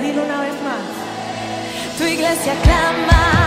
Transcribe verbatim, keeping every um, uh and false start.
dilo una vez más. Tu iglesia clama.